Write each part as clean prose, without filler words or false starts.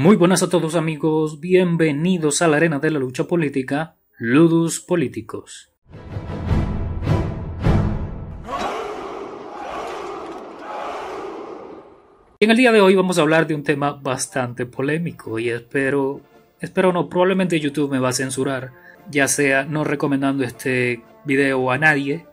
Muy buenas a todos amigos, bienvenidos a la arena de la lucha política, ludus políticos. En el día de hoy vamos a hablar de un tema bastante polémico y espero no, probablemente YouTube me va a censurar, ya sea no recomendando este video a nadie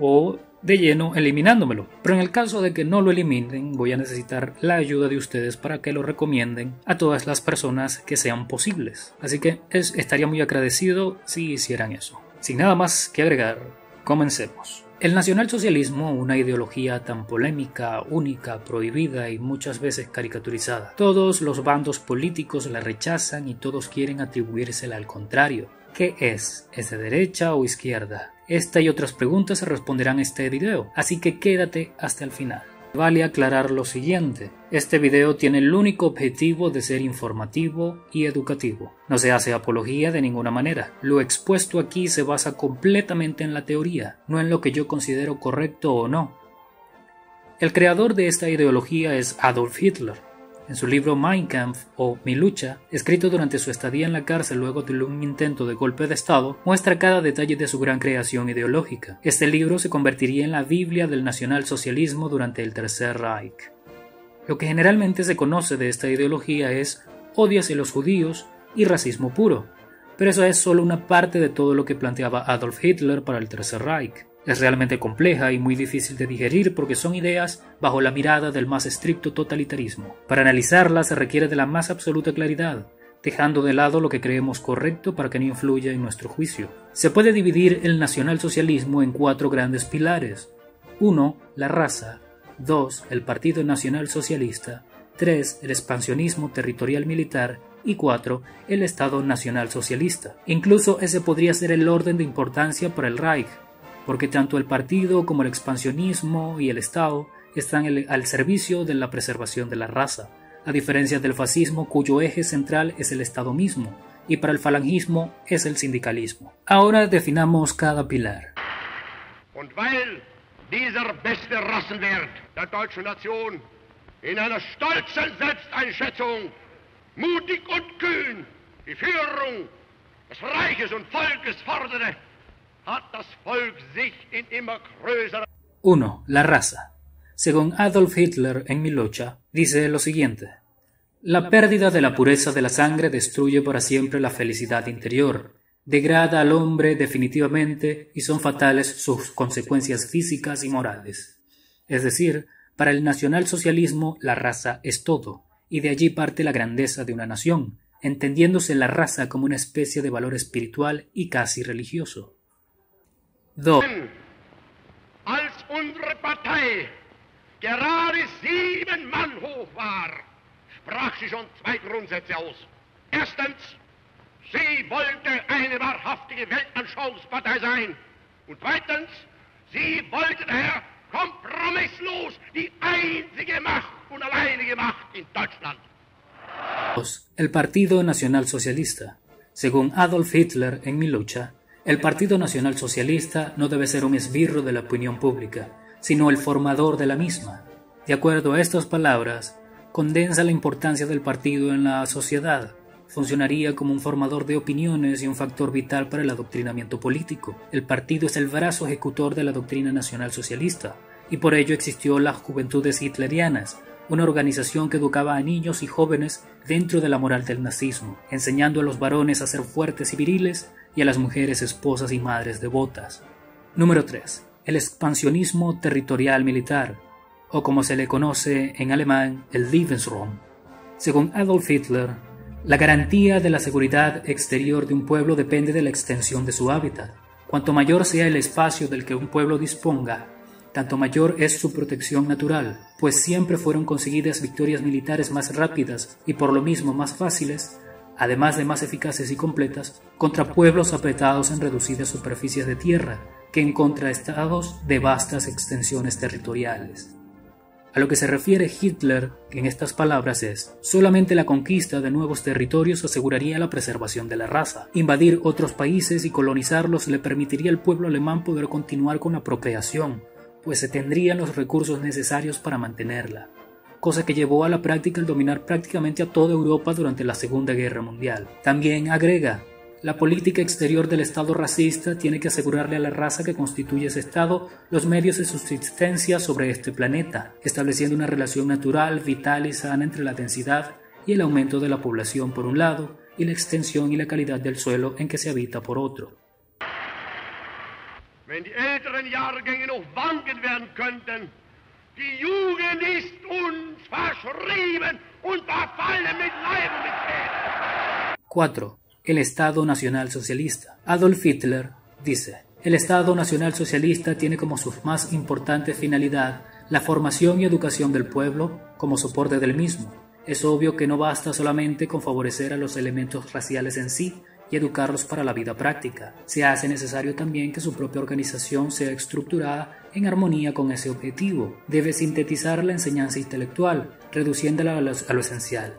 o de lleno eliminándomelo, pero en el caso de que no lo eliminen voy a necesitar la ayuda de ustedes para que lo recomienden a todas las personas que sean posibles, así que estaría muy agradecido si hicieran eso. Sin nada más que agregar, comencemos. El nacionalsocialismo, una ideología tan polémica, única, prohibida y muchas veces caricaturizada. Todos los bandos políticos la rechazan y todos quieren atribuírsela al contrario. ¿Qué es? ¿Es de derecha o izquierda? Esta y otras preguntas se responderán en este video, así que quédate hasta el final. Vale aclarar lo siguiente, este video tiene el único objetivo de ser informativo y educativo. No se hace apología de ninguna manera, lo expuesto aquí se basa completamente en la teoría, no en lo que yo considero correcto o no. El creador de esta ideología es Adolf Hitler. En su libro Mein Kampf o Mi lucha, escrito durante su estadía en la cárcel luego de un intento de golpe de estado, muestra cada detalle de su gran creación ideológica. Este libro se convertiría en la Biblia del nacionalsocialismo durante el Tercer Reich. Lo que generalmente se conoce de esta ideología es odio hacia los judíos y racismo puro, pero eso es solo una parte de todo lo que planteaba Adolf Hitler para el Tercer Reich. Es realmente compleja y muy difícil de digerir porque son ideas bajo la mirada del más estricto totalitarismo. Para analizarlas se requiere de la más absoluta claridad, dejando de lado lo que creemos correcto para que no influya en nuestro juicio. Se puede dividir el nacionalsocialismo en cuatro grandes pilares. 1. La raza. 2. El Partido Nacional Socialista. 3. El expansionismo territorial militar. Y 4. El Estado Nacional Socialista. Incluso ese podría ser el orden de importancia para el Reich, porque tanto el partido como el expansionismo y el Estado están al servicio de la preservación de la raza, a diferencia del fascismo cuyo eje central es el Estado mismo, y para el falangismo es el sindicalismo. Ahora definamos cada pilar. Und weil dieser beste Rassenwert der deutschen Nation in einer stolzen Selbsteinschätzung mutig und kühn die Führung des Reiches und Volkes forderte, 1. La raza. Según Adolf Hitler en Mi lucha, dice lo siguiente: la pérdida de la pureza de la sangre destruye para siempre la felicidad interior, degrada al hombre definitivamente y son fatales sus consecuencias físicas y morales. Es decir, para el nacionalsocialismo la raza es todo, y de allí parte la grandeza de una nación, entendiéndose la raza como una especie de valor espiritual y casi religioso. 2. Als unsere Partei gerade 7 Mann hoch war, sprach sie schon 2 Grundsätze aus. Erstens, sie wollte eine wahrhaftige Weltanschauungspartei sein. Und zweitens, sie wollte daher kompromisslos die einzige Macht und alleinige Macht in Deutschland. El Partido Nacional Socialista. Según Adolf Hitler en Mi lucha, el Partido Nacional Socialista no debe ser un esbirro de la opinión pública, sino el formador de la misma. De acuerdo a estas palabras, condensa la importancia del partido en la sociedad. Funcionaría como un formador de opiniones y un factor vital para el adoctrinamiento político. El partido es el brazo ejecutor de la doctrina nacional socialista, y por ello existió las Juventudes Hitlerianas, una organización que educaba a niños y jóvenes dentro de la moral del nazismo, enseñando a los varones a ser fuertes y viriles, y a las mujeres esposas y madres devotas. Número 3. El expansionismo territorial militar, o como se le conoce en alemán, el Lebensraum. Según Adolf Hitler, la garantía de la seguridad exterior de un pueblo depende de la extensión de su hábitat. Cuanto mayor sea el espacio del que un pueblo disponga, tanto mayor es su protección natural, pues siempre fueron conseguidas victorias militares más rápidas y por lo mismo más fáciles, además de más eficaces y completas, contra pueblos apretados en reducidas superficies de tierra, que en contra estados de vastas extensiones territoriales. A lo que se refiere Hitler en estas palabras es, solamente la conquista de nuevos territorios aseguraría la preservación de la raza. Invadir otros países y colonizarlos le permitiría al pueblo alemán poder continuar con la procreación, pues se tendrían los recursos necesarios para mantenerla. cosa que llevó a la práctica el dominar prácticamente a toda Europa durante la Segunda Guerra Mundial. También agrega: la política exterior del Estado racista tiene que asegurarle a la raza que constituye ese Estado los medios de subsistencia sobre este planeta, estableciendo una relación natural, vital y sana entre la densidad y el aumento de la población por un lado, y la extensión y la calidad del suelo en que se habita por otro. Wenn die älteren Jahrgänge noch wanken werden könnten, die Jugend ist uns verschrieben und verfallen mit Leib und Seele. 4. El Estado Nacional Socialista. Adolf Hitler dice: el Estado Nacional Socialista tiene como su más importante finalidad la formación y educación del pueblo como soporte del mismo. Es obvio que no basta solamente con favorecer a los elementos raciales en sí y educarlos para la vida práctica. Se hace necesario también que su propia organización sea estructurada en armonía con ese objetivo. Debe sintetizar la enseñanza intelectual, reduciéndola a lo esencial.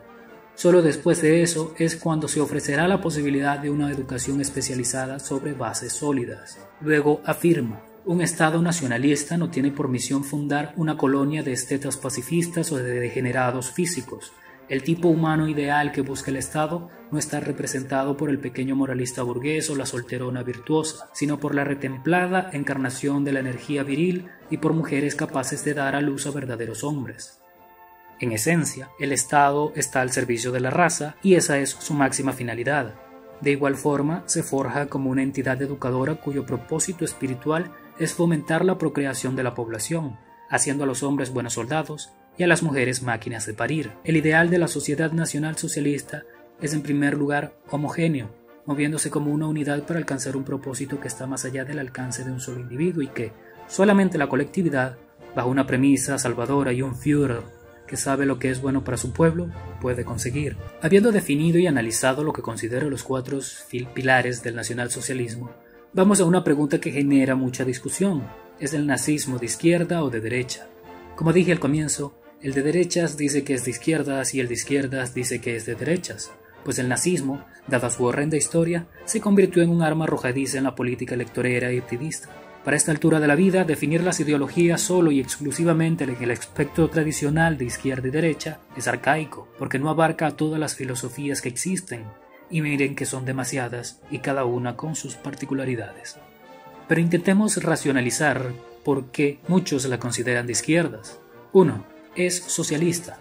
Solo después de eso es cuando se ofrecerá la posibilidad de una educación especializada sobre bases sólidas. Luego afirma: un Estado nacionalista no tiene por misión fundar una colonia de estetas pacifistas o de degenerados físicos. El tipo humano ideal que busca el Estado no está representado por el pequeño moralista burgués o la solterona virtuosa, sino por la retemplada encarnación de la energía viril y por mujeres capaces de dar a luz a verdaderos hombres. En esencia, el Estado está al servicio de la raza y esa es su máxima finalidad. De igual forma, se forja como una entidad educadora cuyo propósito espiritual es fomentar la procreación de la población, haciendo a los hombres buenos soldados y a las mujeres máquinas de parir. El ideal de la sociedad nacional socialista es en primer lugar homogéneo, moviéndose como una unidad para alcanzar un propósito que está más allá del alcance de un solo individuo y que solamente la colectividad, bajo una premisa salvadora y un Führer que sabe lo que es bueno para su pueblo, puede conseguir. Habiendo definido y analizado lo que considero los 4 pilares del nacionalsocialismo, vamos a una pregunta que genera mucha discusión: ¿es el nazismo de izquierda o de derecha? Como dije al comienzo, el de derechas dice que es de izquierdas y el de izquierdas dice que es de derechas, pues el nazismo, dada su horrenda historia, se convirtió en un arma arrojadiza en la política electorera y partidista. Para esta altura de la vida, definir las ideologías solo y exclusivamente en el aspecto tradicional de izquierda y derecha es arcaico, porque no abarca a todas las filosofías que existen, y miren que son demasiadas y cada una con sus particularidades. Pero intentemos racionalizar por qué muchos la consideran de izquierdas. 1. Es socialista.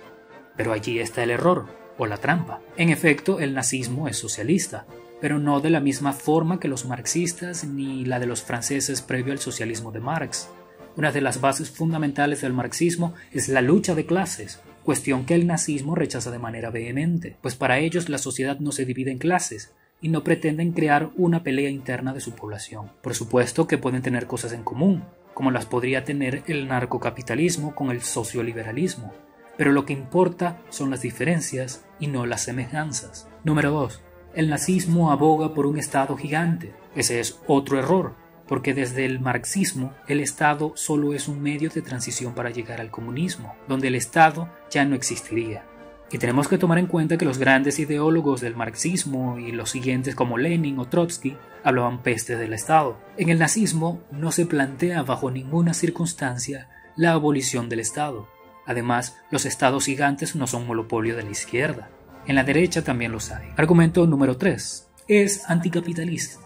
Pero allí está el error, o la trampa. En efecto, el nazismo es socialista, pero no de la misma forma que los marxistas ni la de los franceses previo al socialismo de Marx. Una de las bases fundamentales del marxismo es la lucha de clases, cuestión que el nazismo rechaza de manera vehemente, pues para ellos la sociedad no se divide en clases y no pretenden crear una pelea interna de su población. Por supuesto que pueden tener cosas en común, como las podría tener el narcocapitalismo con el socioliberalismo, pero lo que importa son las diferencias y no las semejanzas. Número 2. El nazismo aboga por un Estado gigante. Ese es otro error, porque desde el marxismo el Estado solo es un medio de transición para llegar al comunismo, donde el Estado ya no existiría. Y tenemos que tomar en cuenta que los grandes ideólogos del marxismo y los siguientes como Lenin o Trotsky hablaban peste del Estado. En el nazismo no se plantea bajo ninguna circunstancia la abolición del Estado. Además, los Estados gigantes no son monopolio de la izquierda. En la derecha también los hay. Argumento número 3. Es anticapitalista.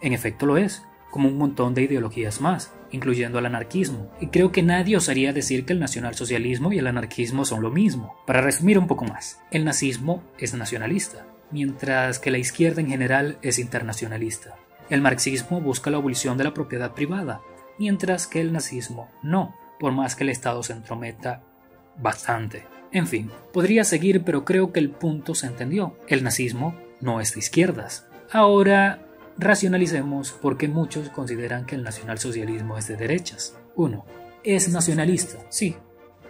En efecto lo es, como un montón de ideologías más, incluyendo al anarquismo. Y creo que nadie osaría decir que el nacionalsocialismo y el anarquismo son lo mismo. Para resumir un poco más, el nazismo es nacionalista, mientras que la izquierda en general es internacionalista. El marxismo busca la abolición de la propiedad privada, mientras que el nazismo no, por más que el Estado se entrometa bastante. En fin, podría seguir, pero creo que el punto se entendió. El nazismo no es de izquierdas. Ahora, racionalicemos por qué muchos consideran que el nacionalsocialismo es de derechas. 1. Es nacionalista, sí,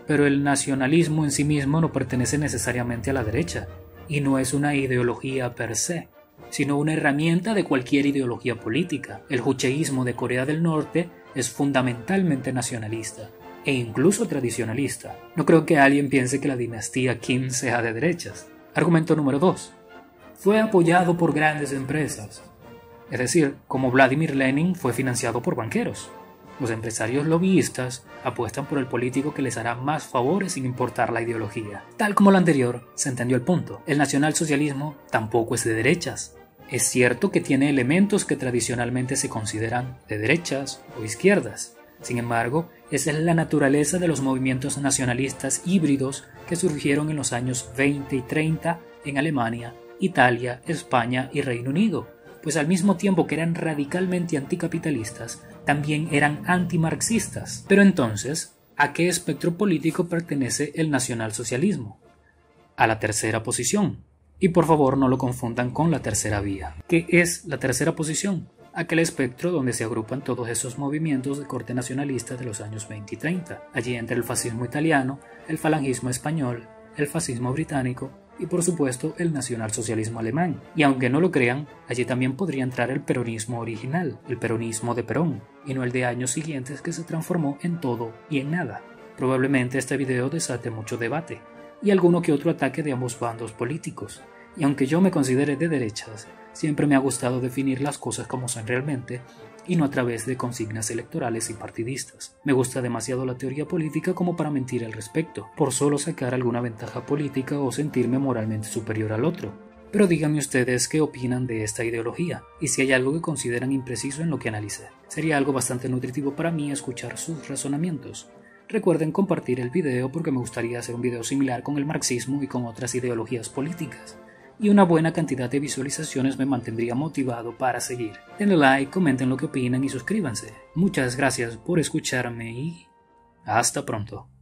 pero el nacionalismo en sí mismo no pertenece necesariamente a la derecha, y no es una ideología per se, sino una herramienta de cualquier ideología política. El jucheísmo de Corea del Norte es fundamentalmente nacionalista e incluso tradicionalista. No creo que alguien piense que la dinastía Kim sea de derechas. Argumento número 2. Fue apoyado por grandes empresas. Es decir, como Vladimir Lenin fue financiado por banqueros. Los empresarios lobbyistas apuestan por el político que les hará más favores sin importar la ideología. Tal como lo anterior, se entendió el punto. El nacionalsocialismo tampoco es de derechas. Es cierto que tiene elementos que tradicionalmente se consideran de derechas o izquierdas. Sin embargo, esa es la naturaleza de los movimientos nacionalistas híbridos que surgieron en los años 20 y 30 en Alemania, Italia, España y Reino Unido, pues al mismo tiempo que eran radicalmente anticapitalistas, también eran antimarxistas. Pero entonces, ¿a qué espectro político pertenece el nacionalsocialismo? A la tercera posición. Y por favor no lo confundan con la tercera vía. ¿Qué es la tercera posición? Aquel espectro donde se agrupan todos esos movimientos de corte nacionalista de los años 20 y 30. Allí entra el fascismo italiano, el falangismo español, el fascismo británico y por supuesto el nacionalsocialismo alemán. Y aunque no lo crean, allí también podría entrar el peronismo original, el peronismo de Perón, y no el de años siguientes que se transformó en todo y en nada. Probablemente este video desate mucho debate y alguno que otro ataque de ambos bandos políticos. Y aunque yo me considere de derechas, siempre me ha gustado definir las cosas como son realmente y no a través de consignas electorales y partidistas. Me gusta demasiado la teoría política como para mentir al respecto, por solo sacar alguna ventaja política o sentirme moralmente superior al otro. Pero díganme ustedes qué opinan de esta ideología y si hay algo que consideran impreciso en lo que analicé. Sería algo bastante nutritivo para mí escuchar sus razonamientos. Recuerden compartir el video porque me gustaría hacer un video similar con el marxismo y con otras ideologías políticas. Y una buena cantidad de visualizaciones me mantendría motivado para seguir. Denle like, comenten lo que opinan y suscríbanse. Muchas gracias por escucharme y hasta pronto.